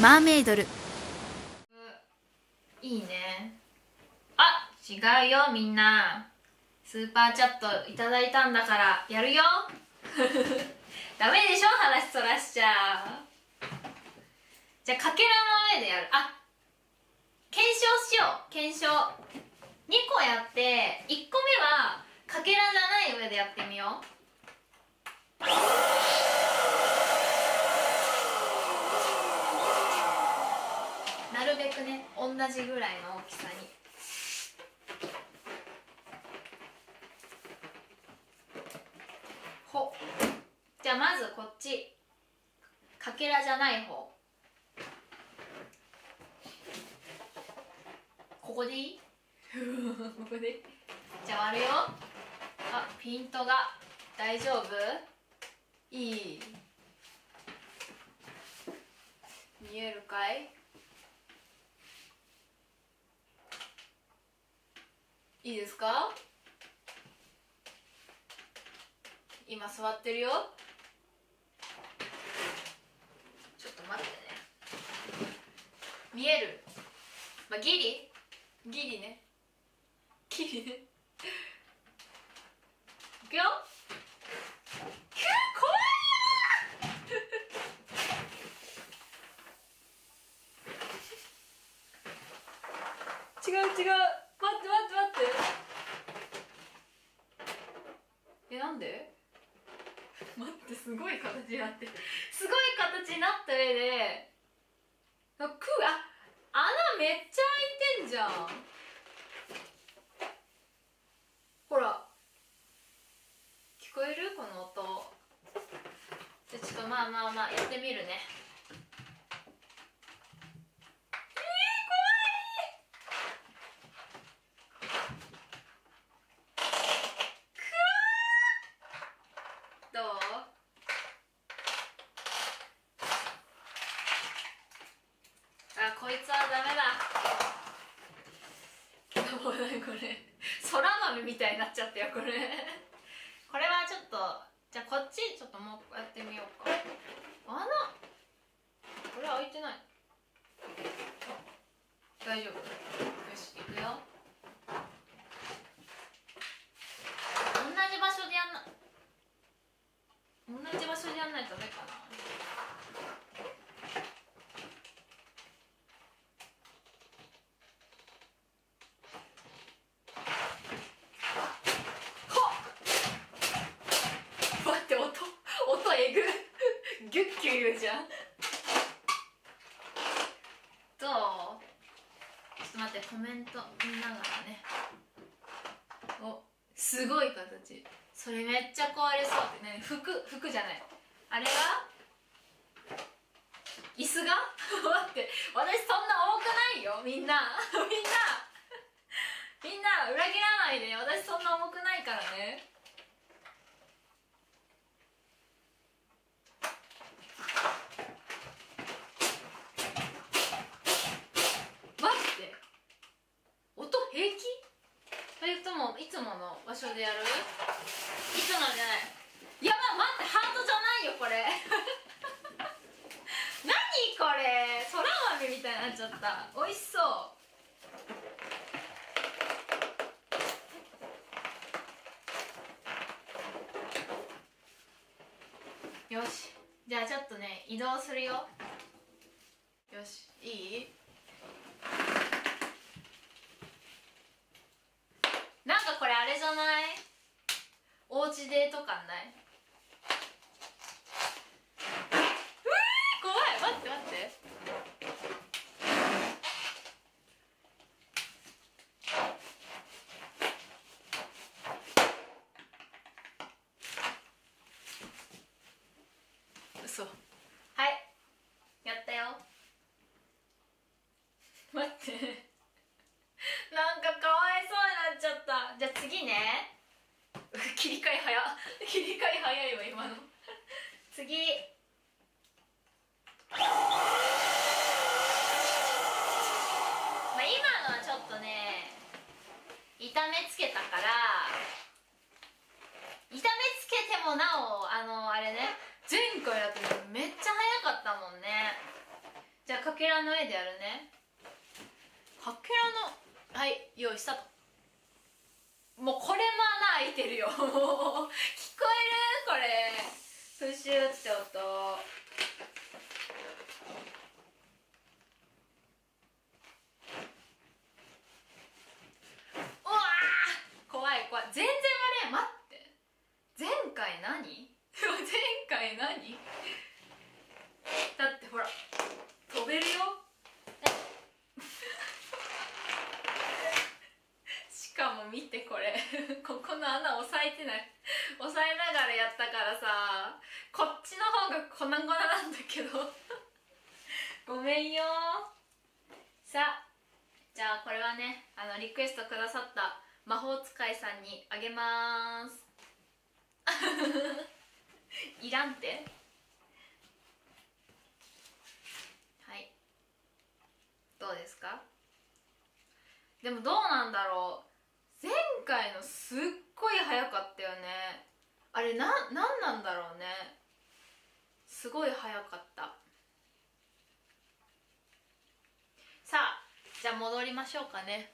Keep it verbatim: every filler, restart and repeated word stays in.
マーメイドル。いいね。あ、違うよみんな。スーパーチャットいただいたんだからやるよ。ダメでしょ、話そらしちゃ。じゃあかけらの上でやる。あ、検証しよう。検証にこやって、いっこめはかけらじゃない上でやってみよう。なるべくね、同じぐらいの大きさに。ほ。じゃあまずこっち、かけらじゃない方。ここでいい？ここで。じゃあ割るよ。あ、ピントが大丈夫？いい。見えるかい？いいですか？今座ってるよ。ちょっと待ってね。見える？まあ、ギリ？ギリね。ギリね。いくよ。怖いよ。違う違う。え、なんで？待って、すごい形になってる。すごい形になった上で、あ、く、あ、穴めっちゃ開いてんじゃん。ほら、聞こえる？この音。じゃあちょっとまあまあまあやってみるね。大丈夫。よし、いくよ。同じ場所でやんな。同じ場所でやんないとダメかな。ほっ！待って、音、音えぐ。ギュッギュ言うじゃん。どう？待って、コメント見ながらね。お、すごい形。それめっちゃ壊れそうってね。服、服じゃない、あれが椅子が待って、私そんな多くないよみんな。みんなみんな裏切らないで、私そんな重くないからね。いつもの場所でやる？いつものじゃない。やばい、待って、ハートじゃないよこれ。何これ、そら豆みたいになっちゃった。おいしそう。よし、じゃあちょっとね、移動するよ。よし、いい？これあれじゃない？おうちでとかない？うえー、怖い。待って待って。嘘。はい。やったよ。待って。なんかかわいそうになっちゃった。じゃあ次ね。切り替え早切り替え早いわ今の。次、まあ、今のはちょっとね、痛めつけたから、痛めつけてもなお、あのあれね、前回だってめっちゃ早かったもんね。じゃあけらの絵でやるね。かけらの、はい、用意したと。もうこれも穴開いてるよ聞こえる？これプシューって音。全然あれ、待って前回何前回何だってほら飛べるよしかも見てこれここの穴押さえてない、押さえながらやったからさ、こっちの方が粉々なんだけどごめんよ。さあ、じゃあこれはね、あのリクエストくださった魔法使いさんにあげまーすいらんって。はい、どうですか？でもどうなんだろう、前回のすっごい早かったよね。あれな、なんなんだろうね、すごい早かった。さあ、じゃあ戻りましょうかね。